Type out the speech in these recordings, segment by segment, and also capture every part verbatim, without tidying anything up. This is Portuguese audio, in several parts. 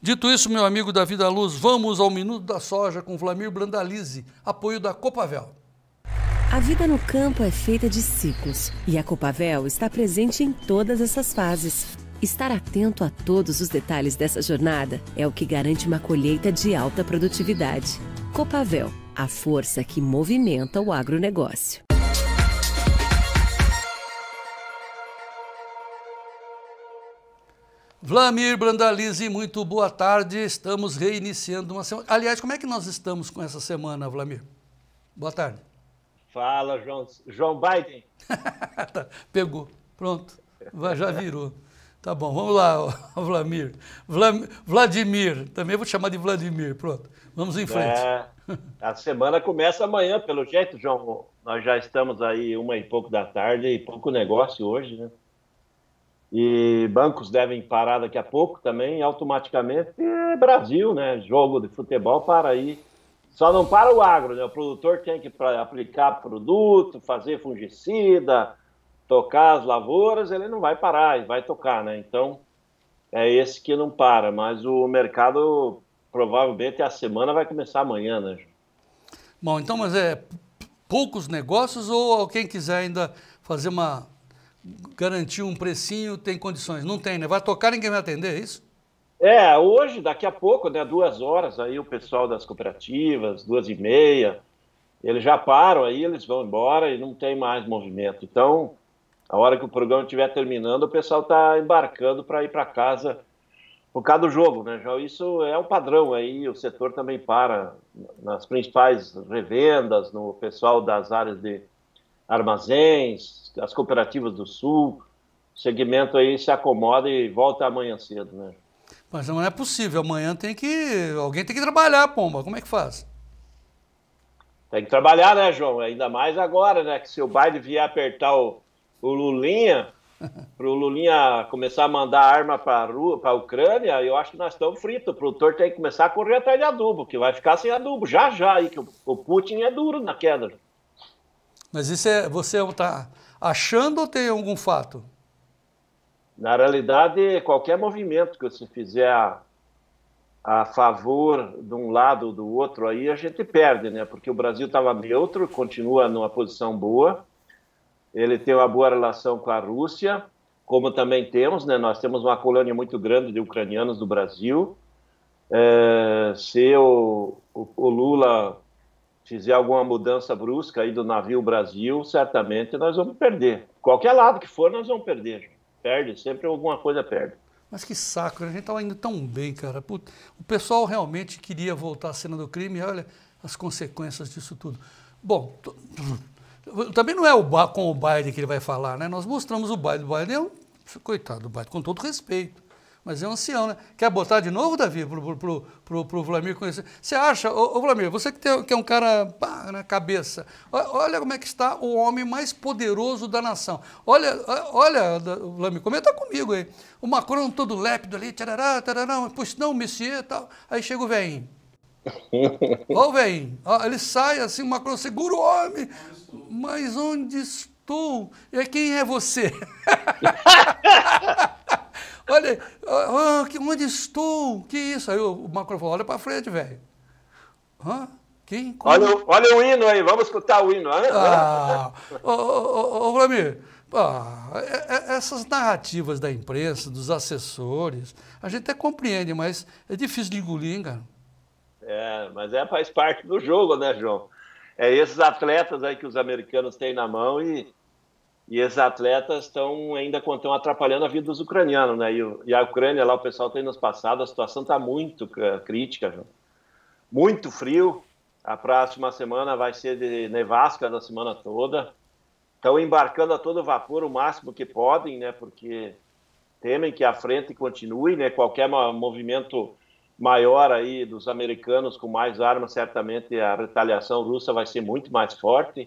Dito isso, meu amigo da Vida à Luz, vamos ao Minuto da Soja com Vlamir Brandalize, apoio da Copavel. A vida no campo é feita de ciclos e a Copavel está presente em todas essas fases. Estar atento a todos os detalhes dessa jornada é o que garante uma colheita de alta produtividade. Copavel, a força que movimenta o agronegócio. Vlamir Brandalize, muito boa tarde. Estamos reiniciando uma semana. Aliás, como é que nós estamos com essa semana, Vlamir? Boa tarde. Fala, João, João Biden. Tá, pegou. Pronto. Já virou. Tá bom, vamos lá, Vlamir. Vlamir. Vladimir. Também vou te chamar de Vladimir. Pronto. Vamos em frente. É, a semana começa amanhã, pelo jeito, João. Nós já estamos aí uma e pouco da tarde e pouco negócio hoje, né? E bancos devem parar daqui a pouco também, automaticamente. É Brasil, né? Jogo de futebol para aí. Só não para o agro, né? O produtor tem que aplicar produto, fazer fungicida, tocar as lavouras, ele não vai parar, ele vai tocar, né? Então, é esse que não para, mas o mercado, provavelmente, a semana vai começar amanhã, né? Bom, então, mas é poucos negócios ou quem quiser ainda fazer uma... garantir um precinho, tem condições? Não tem, né? Vai tocar, ninguém vai atender, é isso? É, hoje, daqui a pouco, né, duas horas, aí o pessoal das cooperativas, duas e meia, eles já param, aí eles vão embora e não tem mais movimento. Então, a hora que o programa estiver terminando, o pessoal está embarcando para ir para casa por causa do jogo, né? Já isso é um padrão, aí o setor também para nas principais revendas, no pessoal das áreas de armazéns, as cooperativas do Sul, o segmento aí se acomoda e volta amanhã cedo, né? Mas não é possível, amanhã tem que... alguém tem que trabalhar, pomba, como é que faz? Tem que trabalhar, né, João? Ainda mais agora, né, que se o Biden vier apertar o, o Lulinha, pro Lulinha começar a mandar arma para a Ucrânia, eu acho que nós estamos fritos, o produtor tem que começar a correr atrás de adubo, que vai ficar sem adubo, já, já, aí, que o, o Putin é duro na queda. Mas isso é, você está achando ou tem algum fato? Na realidade, qualquer movimento que você fizer a, a favor de um lado ou do outro, aí a gente perde, né? Porque o Brasil estava neutro, continua numa posição boa, ele tem uma boa relação com a Rússia, como também temos, né? Nós temos uma colônia muito grande de ucranianos do Brasil. É, se o, o, o Lula fizer alguma mudança brusca aí do navio Brasil, certamente nós vamos perder. Qualquer lado que for, nós vamos perder. Perde, sempre alguma coisa perde. Mas que saco, a gente estava indo tão bem, cara. Puta, o pessoal realmente queria voltar à cena do crime, olha as consequências disso tudo. Bom, também não é o com o Biden que ele vai falar, né? Nós mostramos o Biden, o Biden é um... coitado do Biden, com todo respeito. Mas é um ancião, né? Quer botar de novo, Davi, pro, pro, pro, pro Vlamir conhecer? Você acha, ô, ô Vlamir, você que, tem, que é um cara pá, na cabeça, olha como é que está o homem mais poderoso da nação. Olha, olha, Vlamir, comenta comigo aí. O Macron todo lépido ali, tarará, tarará, pois não, monsieur e tal. Aí chega o velhinho. Ó o velhinho. Ele sai assim, o Macron segura o homem. Mas onde estou? E quem é você? Olha, oh, onde estou? Que isso? Aí o Macron falou, olha pra frente, velho. Hã? Quem? Olha, olha o hino aí, vamos escutar o hino. Ah, ô, ô, ô, Vlamir, ah, essas narrativas da imprensa, dos assessores, a gente até compreende, mas é difícil de engolir, hein, cara? É, mas é, faz parte do jogo, né, João? É esses atletas aí que os americanos têm na mão e... E esses atletas estão ainda estão atrapalhando a vida dos ucranianos, né? E a Ucrânia, lá o pessoal tem nos passado, a situação está muito crítica, João. Muito frio. A próxima semana vai ser de nevasca da semana toda. Estão embarcando a todo vapor o máximo que podem, né? Porque temem que a frente continue, né? Qualquer movimento maior aí dos americanos com mais armas, certamente a retaliação russa vai ser muito mais forte.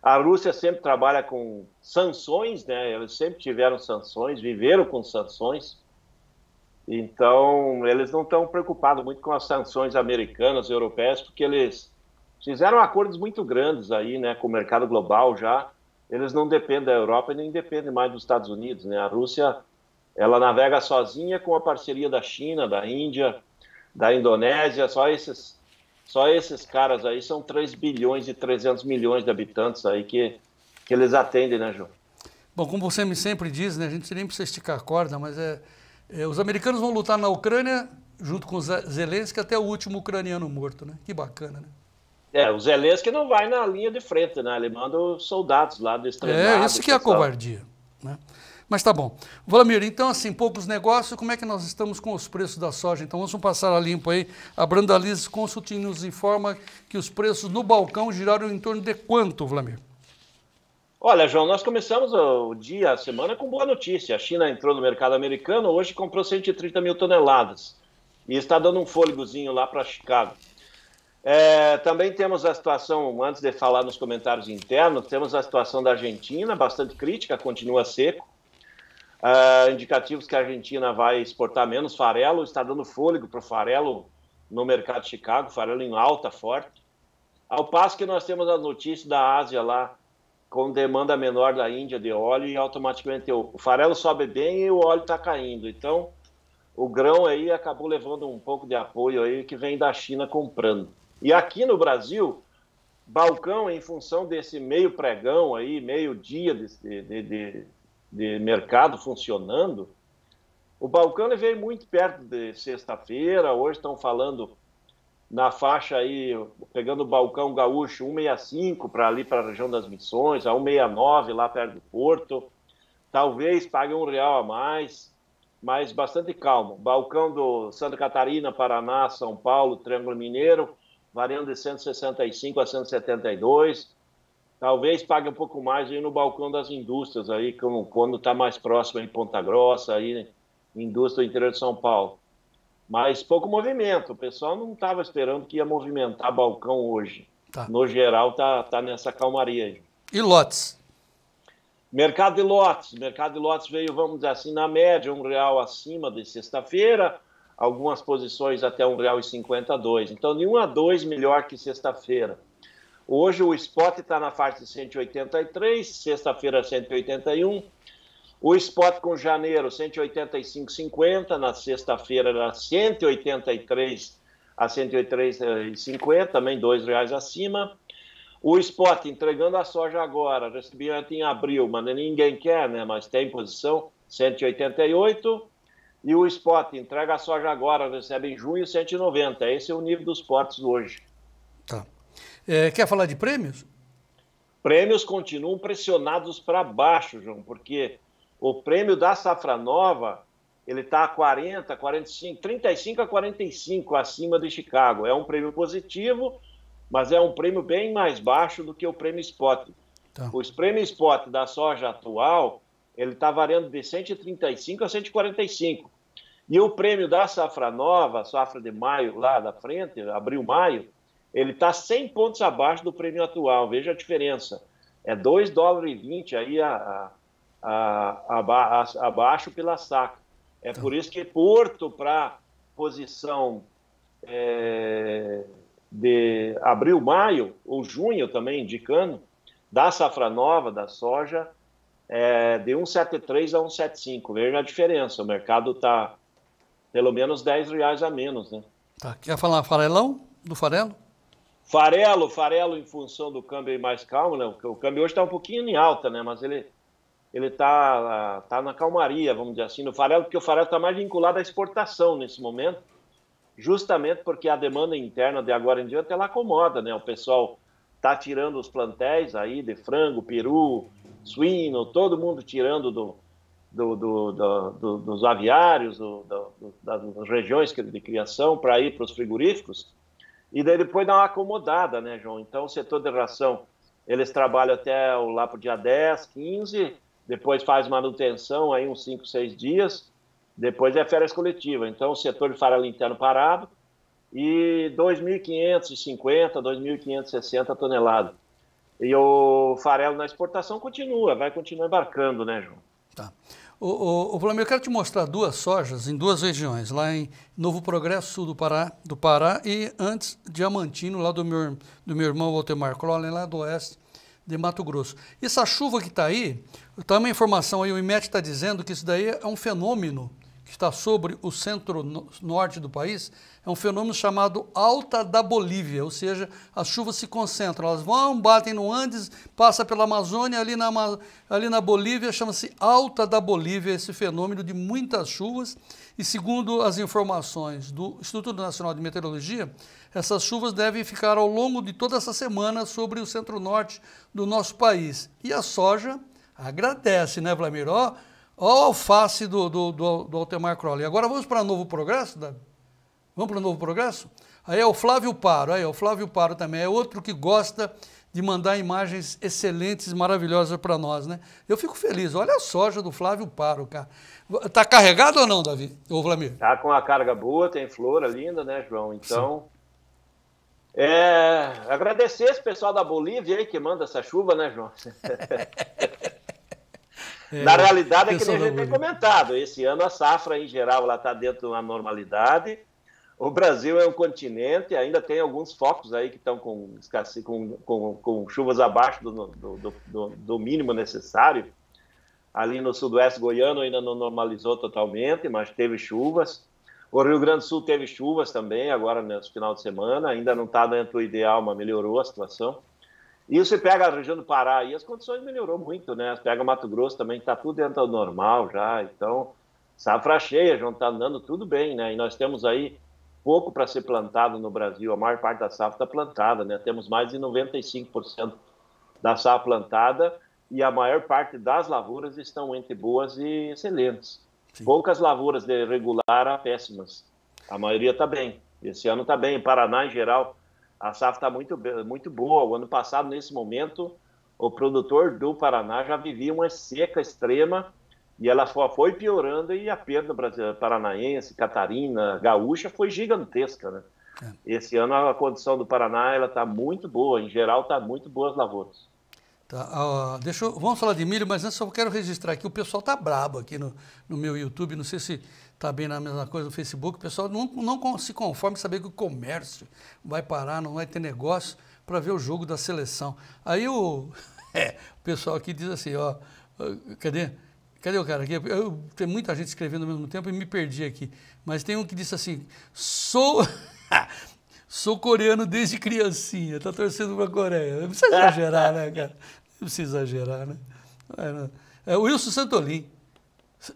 A Rússia sempre trabalha com sanções, né? Eles sempre tiveram sanções, viveram com sanções. Então, eles não estão preocupados muito com as sanções americanas, europeias, porque eles fizeram acordos muito grandes aí, né? Com o mercado global já. Eles não dependem da Europa e nem dependem mais dos Estados Unidos, né? A Rússia Ela navega sozinha com a parceria da China, da Índia, da Indonésia. Só esses, só esses caras aí são três bilhões e trezentos milhões de habitantes aí que, que eles atendem, né, João? Bom, como você me sempre diz, né, a gente nem precisa esticar a corda, mas é, é, os americanos vão lutar na Ucrânia junto com o Zelensky até o último ucraniano morto, né? Que bacana, né? É, o Zelensky não vai na linha de frente, né? Ele manda os soldados lá do extremo. É, isso que é a covardia, né? Mas tá bom. Vlamir, então assim, poucos negócios, como é que nós estamos com os preços da soja? Então vamos passar a limpo aí. A Brandalise Consulting nos informa que os preços no balcão giraram em torno de quanto, Vlamir? Olha, João, nós começamos o dia, a semana, com boa notícia. A China entrou no mercado americano, hoje comprou cento e trinta mil toneladas. E está dando um fôlegozinho lá para Chicago. É, também temos a situação, antes de falar nos comentários internos, temos a situação da Argentina, bastante crítica, continua seco. Uh, indicativos que a Argentina vai exportar menos farelo, está dando fôlego para o farelo no mercado de Chicago, farelo em alta, forte. Ao passo que nós temos a notícia da Ásia lá, com demanda menor da Índia de óleo, e automaticamente o farelo sobe bem e o óleo está caindo. Então, o grão aí acabou levando um pouco de apoio aí que vem da China comprando. E aqui no Brasil, balcão, em função desse meio pregão aí, meio dia de... de, de de mercado funcionando, o balcão veio muito perto de sexta-feira. Hoje estão falando na faixa aí, pegando o balcão gaúcho cento e sessenta e cinco para ali para a região das Missões, a cento e sessenta e nove lá perto do Porto, talvez pague um real a mais, mas bastante calmo. Balcão do Santa Catarina, Paraná, São Paulo, Triângulo Mineiro, variando de cento e sessenta e cinco a cento e setenta e dois. Talvez pague um pouco mais aí no balcão das indústrias, aí, como quando está mais próximo em Ponta Grossa, aí, indústria do interior de São Paulo. Mas pouco movimento, o pessoal não estava esperando que ia movimentar balcão hoje. Tá. No geral, está tá nessa calmaria aí. E lotes? Mercado de lotes. Mercado de lotes veio, vamos dizer assim, na média, um real acima de sexta-feira, algumas posições até um real e cinquenta e dois. Então, de um a dois melhor que sexta-feira. Hoje o spot está na faixa de cento e oitenta e três, sexta-feira cento e oitenta e um. O spot com janeiro cento e oitenta e cinco e cinquenta, na sexta-feira era cento e oitenta e três a cento e oitenta e três e cinquenta, também dois reais acima. O spot entregando a soja agora, recebi ontem em abril, mas ninguém quer, né? Mas tem posição, cento e oitenta e oito. E o spot entrega a soja agora, recebe em junho cento e noventa. Esse é o nível dos portos hoje. Tá. É, quer falar de prêmios? Prêmios continuam pressionados para baixo, João, porque o prêmio da safra nova, ele está a quarenta, quarenta e cinco, trinta e cinco a quarenta e cinco acima de Chicago. É um prêmio positivo, mas é um prêmio bem mais baixo do que o prêmio spot. Tá. O prêmio spot da soja atual, ele está variando de cento e trinta e cinco a cento e quarenta e cinco. E o prêmio da safra nova, safra de maio, lá da frente, abril, maio, ele está cem pontos abaixo do prêmio atual, veja a diferença. É dois dólares e vinte aí a, a, a, a, a, abaixo pela saca. É por isso que Porto para posição é, de abril, maio, ou junho também indicando, da safra nova, da soja, é, de cento e setenta e três a cento e setenta e cinco. Veja a diferença, o mercado está pelo menos dez reais a menos, né? Tá. Quer falar farelão do farelo? Farelo, farelo em função do câmbio mais calmo, né? O câmbio hoje está um pouquinho em alta, né? Mas ele ele tá, tá na calmaria, vamos dizer assim, no farelo, porque o farelo está mais vinculado à exportação nesse momento, justamente porque a demanda interna de agora em diante ela acomoda, né? O pessoal tá tirando os plantéis aí de frango, peru, suíno, todo mundo tirando do, do, do, do, do, dos aviários, do, do, das regiões de criação para ir para os frigoríficos. E daí depois dá uma acomodada, né, João? Então, o setor de ração, eles trabalham até lá para o dia dez, quinze, depois faz manutenção aí uns cinco, seis dias, depois é férias coletivas. Então, o setor de farelo interno parado e dois mil quinhentos e cinquenta, dois mil quinhentos e sessenta toneladas. E o farelo na exportação continua, vai continuar embarcando, né, João? Tá. O, o, o Vlamir, eu quero te mostrar duas sojas em duas regiões, lá em Novo Progresso, sul do Pará, do Pará e antes Diamantino, lá do meu, do meu irmão Walter Marcrolin, lá do oeste de Mato Grosso. Essa chuva que está aí, está uma informação aí, o IMET está dizendo que isso daí é um fenômeno que está sobre o centro-norte do país, é um fenômeno chamado Alta da Bolívia, ou seja, as chuvas se concentram, elas vão, batem no Andes, passa pela Amazônia, ali na, ali na Bolívia, chama-se Alta da Bolívia, esse fenômeno de muitas chuvas, e segundo as informações do Instituto Nacional de Meteorologia, essas chuvas devem ficar ao longo de toda essa semana sobre o centro-norte do nosso país. E a soja agradece, né, Vlamir? Ó, Olha o alface do, do, do, do Altemar Crowley. Agora vamos para Novo Progresso, Davi? Vamos para o Novo Progresso? Aí é o Flávio Paro, aí é o Flávio Paro também, é outro que gosta de mandar imagens excelentes, maravilhosas para nós, né? Eu fico feliz, olha a soja do Flávio Paro, cara. Tá carregado ou não, Davi? Ô, Vlamir? Tá com a carga boa, tem flora linda, né, João? Então... Sim. É... Agradecer esse pessoal da Bolívia aí que manda essa chuva, né, João? É, na realidade, é que nem a gente tem comentado, esse ano a safra, em geral, ela está dentro de uma normalidade. O Brasil é um continente, ainda tem alguns focos aí que estão com, com, com, com chuvas abaixo do, do, do, do mínimo necessário. Ali no sudoeste goiano ainda não normalizou totalmente, mas teve chuvas. O Rio Grande do Sul teve chuvas também, agora nesse final de semana. Ainda não está dentro do ideal, mas melhorou a situação. E você pega a região do Pará e as condições melhoraram muito, né? Você pega Mato Grosso também, está tudo dentro do normal já. Então, safra cheia, João, está andando tudo bem, né? E nós temos aí pouco para ser plantado no Brasil. A maior parte da safra está plantada, né? Temos mais de noventa e cinco por cento da safra plantada e a maior parte das lavouras estão entre boas e excelentes. Sim. Poucas lavouras de regular a péssimas. A maioria está bem. Esse ano está bem. Em Paraná, em geral... A safra está muito, muito boa. O ano passado, nesse momento, o produtor do Paraná já vivia uma seca extrema e ela foi piorando e a perda paranaense, catarina, gaúcha foi gigantesca, né? É. Esse ano a condição do Paraná ela está muito boa. Em geral, está muito boas lavouras. Tá, uh, deixa eu, vamos falar de milho, mas antes eu quero registrar aqui. O pessoal está brabo aqui no, no meu YouTube. Não sei se está bem na mesma coisa no Facebook. O pessoal não, não se conforma em saber que o comércio vai parar, não vai ter negócio para ver o jogo da seleção. Aí o, é, o pessoal aqui diz assim, ó, cadê? Cadê o cara aqui? Eu, eu, tem muita gente escrevendo ao mesmo tempo e me perdi aqui. Mas tem um que disse assim, sou... Sou coreano desde criancinha, tá torcendo pra Coreia. Não precisa exagerar, né, cara? Não precisa exagerar, né? É, Wilson Santolin.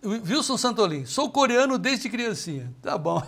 Wilson Santolin, sou coreano desde criancinha. Tá bom.